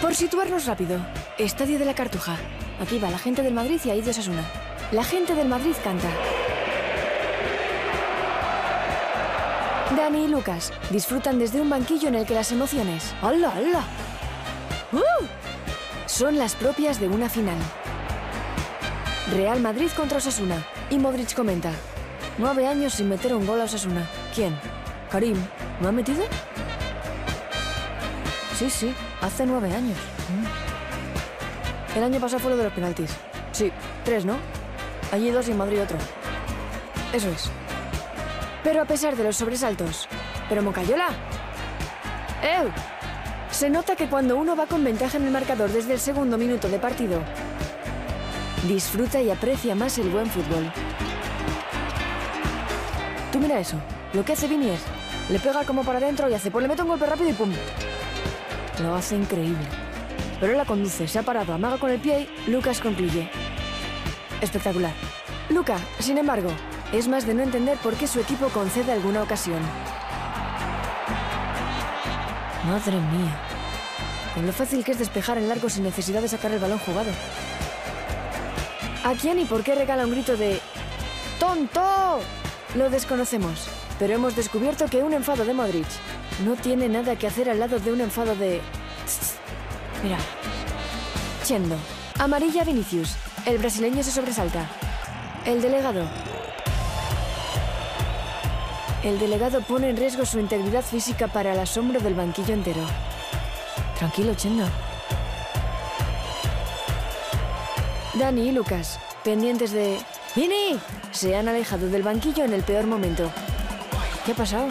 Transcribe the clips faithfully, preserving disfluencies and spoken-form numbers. Por situarnos rápido, Estadio de la Cartuja. Aquí va la gente del Madrid y ahí de Osasuna. La gente del Madrid canta. Dani y Lucas disfrutan desde un banquillo en el que las emociones... ¡Hala, hala! ¡Uh! Son las propias de una final. Real Madrid contra Osasuna. Y Modric comenta: nueve años sin meter un gol a Osasuna. ¿Quién? ¿Karim? ¿No ha metido? Sí, sí, hace nueve años. El año pasado fue lo de los penaltis. Sí, tres, ¿no? Allí dos y en Madrid otro. Eso es. Pero a pesar de los sobresaltos... ¡Pero Mocayola! ¡Ew! Se nota que cuando uno va con ventaja en el marcador desde el segundo minuto de partido, disfruta y aprecia más el buen fútbol. Tú mira eso. Lo que hace Vini es... le pega como para adentro y hace... pues le mete un golpe rápido y ¡pum! Lo hace increíble. Pero la conduce, se ha parado, amaga con el pie y Lucas concluye. Espectacular. Luca, sin embargo, es más de no entender por qué su equipo concede alguna ocasión. Madre mía. Con lo fácil que es despejar el largo sin necesidad de sacar el balón jugado. ¿A quién y por qué regala un grito de ¡tonto! Lo desconocemos, pero hemos descubierto que un enfado de Modric no tiene nada que hacer al lado de un enfado de... Mira. Chendo. Amarilla Vinícius. El brasileño se sobresalta. El delegado. El delegado pone en riesgo su integridad física para el asombro del banquillo entero. Tranquilo, Chendo. Dani y Lucas, pendientes de... ¡Vini! Se han alejado del banquillo en el peor momento. ¿Qué ha pasado?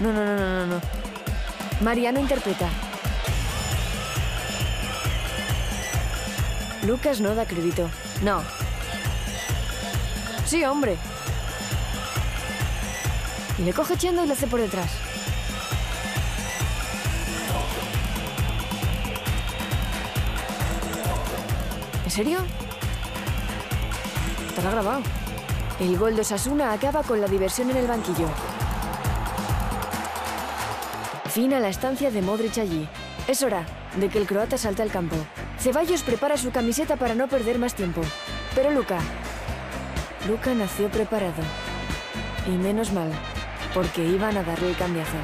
No, no, no, no, no. Mariano interpreta. Lucas no da crédito. No. Sí, hombre. Y le coge Chendo y le hace por detrás. ¿En serio? Te lo ha grabado. El gol de Osasuna acaba con la diversión en el banquillo. Fin a la estancia de Modric allí. Es hora de que el croata salte al campo. Ceballos prepara su camiseta para no perder más tiempo. Pero Luca... Luca nació preparado. Y menos mal, porque iban a darle el cambiazo.